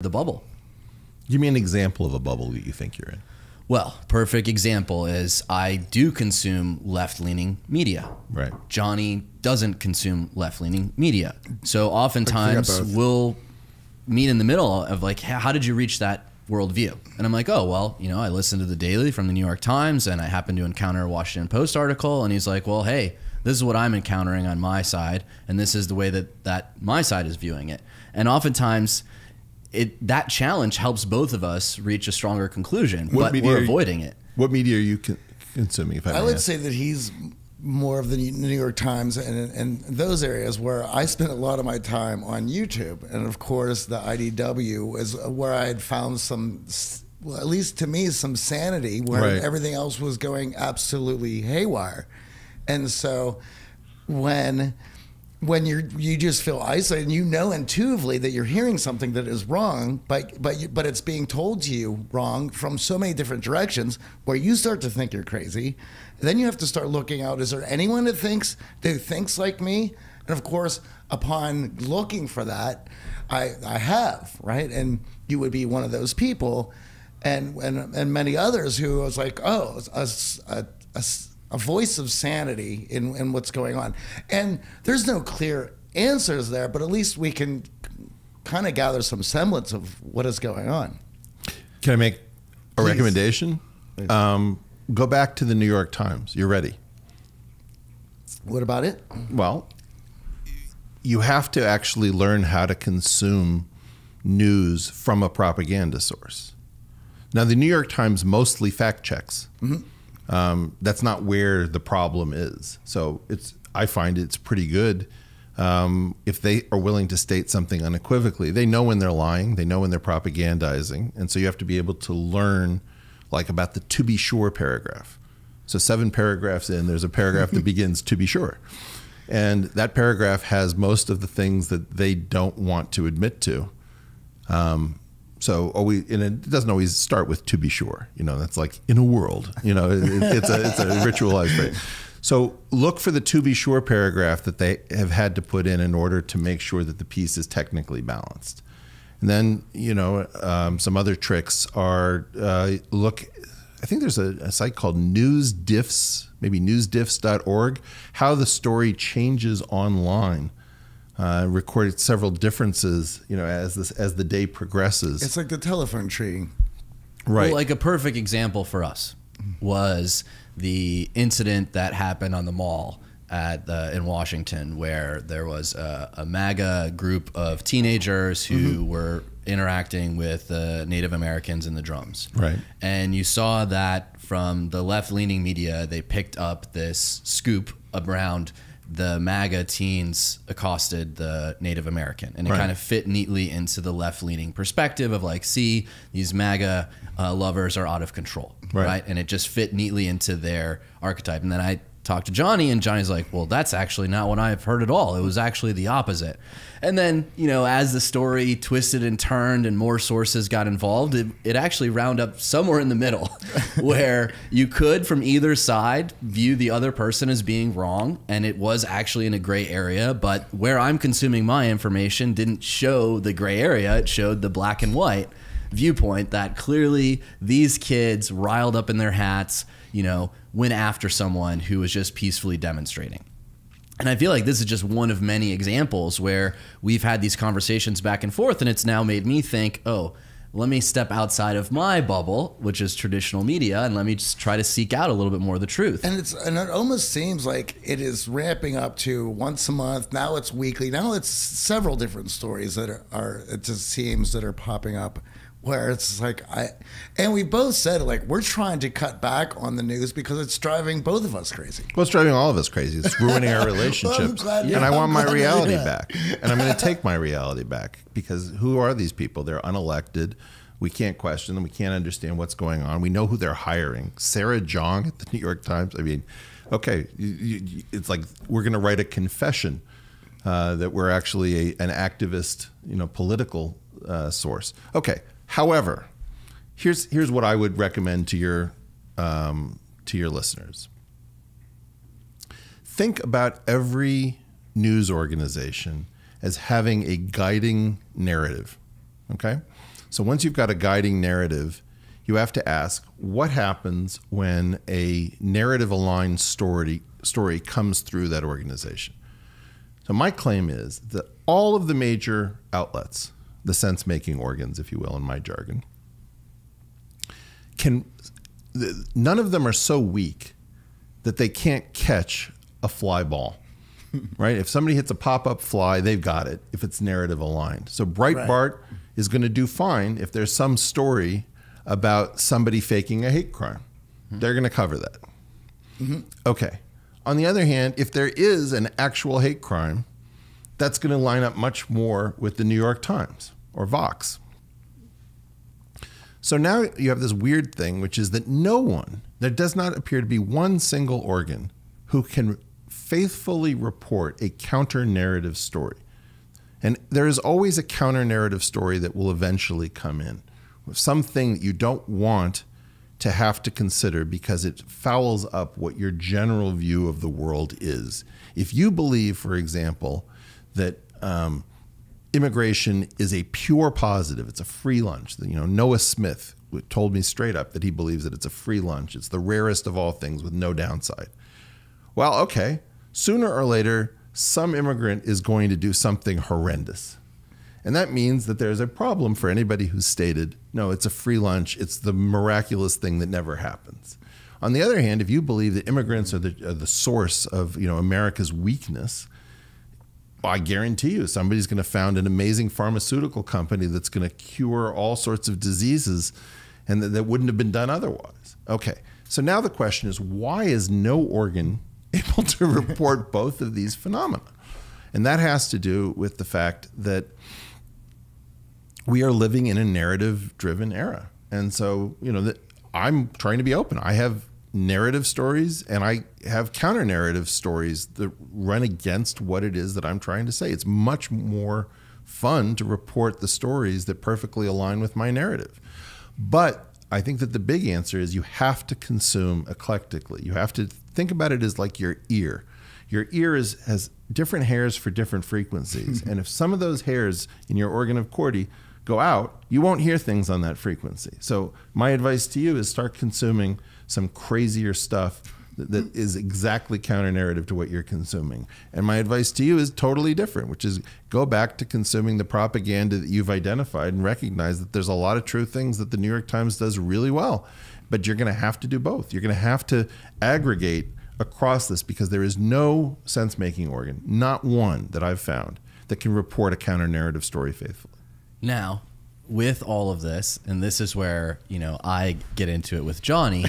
The bubble. Give me an example of a bubble that you think you're in. Well, perfect example is I do consume left-leaning media. Right. Johnny doesn't consume left-leaning media. So oftentimes we'll meet in the middle of like, how did you reach that worldview? And I'm like, oh, well, you know, I listened to The Daily from the New York Times and I happened to encounter a Washington Post article. And he's like, well, hey, this is what I'm encountering on my side. And this is the way that, my side is viewing it. And oftentimes that challenge helps both of us reach a stronger conclusion, but we're avoiding it. What media are you consuming? If I would say that he's more of the New York Times and those areas, where I spent a lot of my time on YouTube. And of course the IDW is where I had found some, well, at least to me, some sanity, where everything else was going absolutely haywire. And so when you just feel isolated, and you know intuitively that you're hearing something that is wrong, but it's being told to you wrong from so many different directions, where you start to think you're crazy. Then you have to start looking out, is there anyone that thinks like me? And of course, upon looking for that, I have, right? And you would be one of those people, and many others who was like, oh, a voice of sanity in what's going on. And there's no clear answers there, but at least we can kind of gather some semblance of what is going on. Can I make a recommendation? Please. Go back to the New York Times. You're ready. What about it? Well, you have to actually learn how to consume news from a propaganda source. Now, the New York Times mostly fact checks. Mm-hmm. That's not where the problem is. So I find it's pretty good if they are willing to state something unequivocally. They know when they're lying, they know when they're propagandizing. And so you have to be able to learn, like, about the "to be sure" paragraph. So 7 paragraphs in, there's a paragraph that begins "to be sure." And that paragraph has most of the things that they don't want to admit to. So always, and it doesn't always start with "to be sure." You know, that's like "in a world." You know, it's a ritualized phrase. So look for the "to be sure" paragraph that they have had to put in order to make sure that the piece is technically balanced. And then, you know, some other tricks are look. I think there's a site called News Diffs, maybe newsdiffs.org. How the story changes online. Recorded several differences, you know, as the day progresses. It's like the telephone tree, right? Well, like a perfect example for us was the incident that happened on the mall at in Washington, where there was a MAGA group of teenagers who mm-hmm. were interacting with Native Americans in the drums, right? And you saw that from the left-leaning media, they picked up this scoop around the MAGA teens accosted the Native American, and it kind of fit neatly into the left-leaning perspective of like, see, these MAGA lovers are out of control, right? And it just fit neatly into their archetype. And then I talked to Johnny, and Johnny's like, well, that's actually not what I've heard at all. It was actually the opposite. And then, you know, as the story twisted and turned and more sources got involved, it actually round up somewhere in the middle where you could, from either side, view the other person as being wrong. And it was actually in a gray area, but where I'm consuming my information didn't show the gray area. It showed the black and white viewpoint that clearly these kids, riled up in their hats, you know, went after someone who was just peacefully demonstrating. And I feel like this is just one of many examples where we've had these conversations back and forth, and it's now made me think, oh, let me step outside of my bubble, which is traditional media, and let me just try to seek out a little bit more of the truth. And it almost seems like it is ramping up to once a month. Now it's weekly. Now it's several different stories that are it just seems that are popping up, where it's like and we both said, like, we're trying to cut back on the news because it's driving both of us crazy. Well, it's driving all of us crazy. It's ruining our relationships. Well, and I want my reality back. And I'm going to take my reality back, because who are these people? They're unelected. We can't question them. We can't understand what's going on. We know who they're hiring. Sarah Jong at the New York Times. I mean, okay, it's like we're going to write a confession that we're actually an activist, you know, political source. Okay. However, here's what I would recommend to your listeners. Think about every news organization as having a guiding narrative. okay? So once you've got a guiding narrative, you have to ask, what happens when a narrative-aligned story comes through that organization? So my claim is that all of the major outlets, the sense-making organs, if you will, in my jargon, none of them are so weak that they can't catch a fly ball, right? If somebody hits a pop-up fly, they've got it if it's narrative-aligned. So Breitbart is going to do fine if there's some story about somebody faking a hate crime. They're going to cover that. Okay. On the other hand, if there is an actual hate crime, that's going to line up much more with the New York Times or Vox. So now you have this weird thing, which is that no one, there does not appear to be one single organ who can faithfully report a counter-narrative story. And there is always a counter-narrative story that will eventually come in, something that you don't want to have to consider because it fouls up what your general view of the world is. If you believe, for example, that immigration is a pure positive, it's a free lunch. You know, Noah Smith told me straight up that he believes that it's a free lunch. It's the rarest of all things with no downside. Well, okay, sooner or later, some immigrant is going to do something horrendous. And that means that there's a problem for anybody who's stated, no, it's a free lunch, it's the miraculous thing that never happens. On the other hand, if you believe that immigrants are the source of, you know, America's weakness, well, I guarantee you somebody's going to found an amazing pharmaceutical company that's going to cure all sorts of diseases and that wouldn't have been done otherwise. Okay, so now the question is, why is no organ able to report both of these phenomena? And that has to do with the fact that we are living in a narrative-driven era. And so, you know, I'm trying to be open. I have narrative stories and I have counter-narrative stories that run against what it is that I'm trying to say. It's much more fun to report the stories that perfectly align with my narrative. But I think that the big answer is you have to consume eclectically. You have to think about it as like your ear. Your ear has different hairs for different frequencies. And if some of those hairs in your organ of Corti go out, you won't hear things on that frequency. So my advice to you is start consuming some crazier stuff that is exactly counter-narrative to what you're consuming. And my advice to you is totally different, which is go back to consuming the propaganda that you've identified and recognize that there's a lot of true things that the New York Times does really well, but you're gonna have to do both. You're gonna have to aggregate across this because there is no sense-making organ, not one that I've found, that can report a counter-narrative story faithfully. Now, with all of this, and this is where, you know, I get into it with Johnny,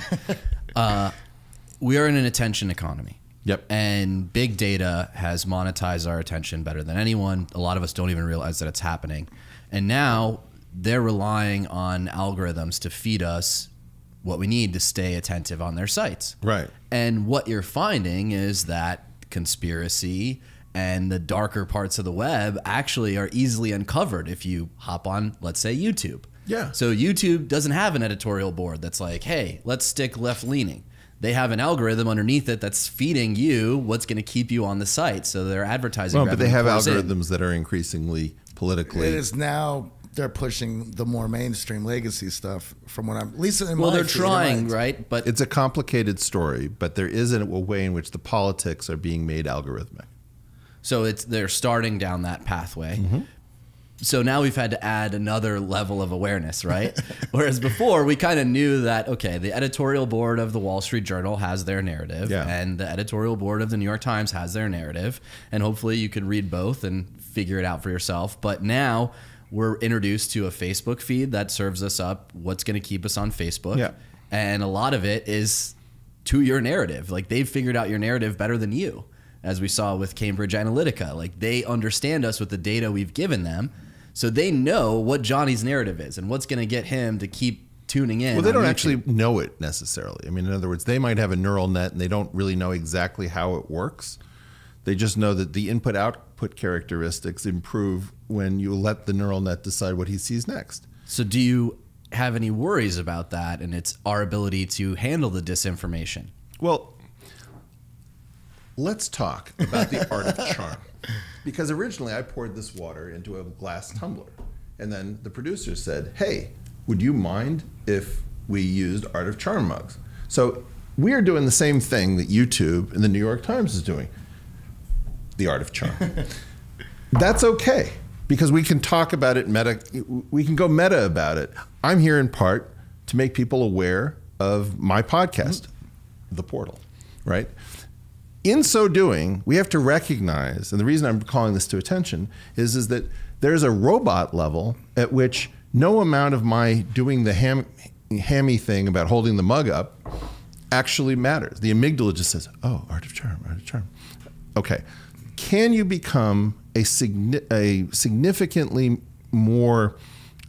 we are in an attention economy. Yep. And big data has monetized our attention better than anyone. A lot of us don't even realize that it's happening. And now they're relying on algorithms to feed us what we need to stay attentive on their sites. Right. And what you're finding is that conspiracy and the darker parts of the web actually are easily uncovered if you hop on, let's say, YouTube. Yeah. So YouTube doesn't have an editorial board that's like, hey, let's stick left-leaning. They have an algorithm underneath it that's feeding you what's going to keep you on the site. So they're advertising. Well, but they have algorithms that are increasingly politically. It is now. They're pushing the more mainstream legacy stuff from what I'm, at least in my Well, they're trying, right? But it's a complicated story, but there is a way in which the politics are being made algorithmic. So they're starting down that pathway. Mm-hmm. So now we've had to add another level of awareness, right? Whereas before we kind of knew that, okay, the editorial board of the Wall Street Journal has their narrative and the editorial board of the New York Times has their narrative. And hopefully you could read both and figure it out for yourself. But now we're introduced to a Facebook feed that serves us up what's going to keep us on Facebook. Yeah. And a lot of it is to your narrative. Like they've figured out your narrative better than you, as we saw with Cambridge Analytica. Like they understand us with the data we've given them. So they know what Johnny's narrative is and what's going to get him to keep tuning in. Well, they don't actually know it necessarily. I mean, in other words, they might have a neural net and they don't really know exactly how it works. They just know that the input-output characteristics improve when you let the neural net decide what he sees next. So do you have any worries about that and it's our ability to handle the disinformation? Well, let's talk about the art of charm. Because originally I poured this water into a glass tumbler And then the producer said, hey, would you mind if we used Art of Charm mugs? So we are doing the same thing that YouTube and the New York Times is doing, the Art of Charm. That's okay, because we can talk about it meta, we can go meta about it. I'm here in part to make people aware of my podcast, The Portal, right? In so doing, we have to recognize, and the reason I'm calling this to attention is that there's a robot level at which no amount of my doing the hammy thing about holding the mug up actually matters. The amygdala just says, oh, Art of Charm, Art of Charm. Okay, can you become a significantly more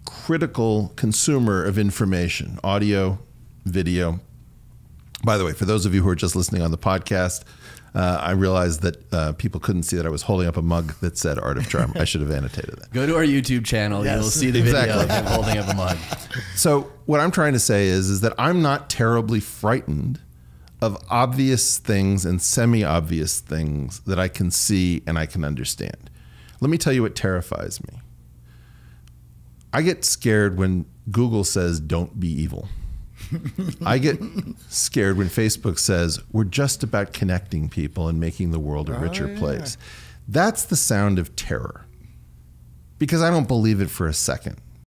critical consumer of information, audio, video? By the way, for those of you who are just listening on the podcast, I realized that people couldn't see that I was holding up a mug that said Art of Charm. I should have annotated that. Go to our YouTube channel. Yes, you'll see the video of him holding up a mug. So what I'm trying to say is that I'm not terribly frightened of obvious things and semi-obvious things that I can see and I can understand. Let me tell you what terrifies me. I get scared when Google says, don't be evil. I get scared when Facebook says, we're just about connecting people and making the world a richer place. That's the sound of terror, because I don't believe it for a second.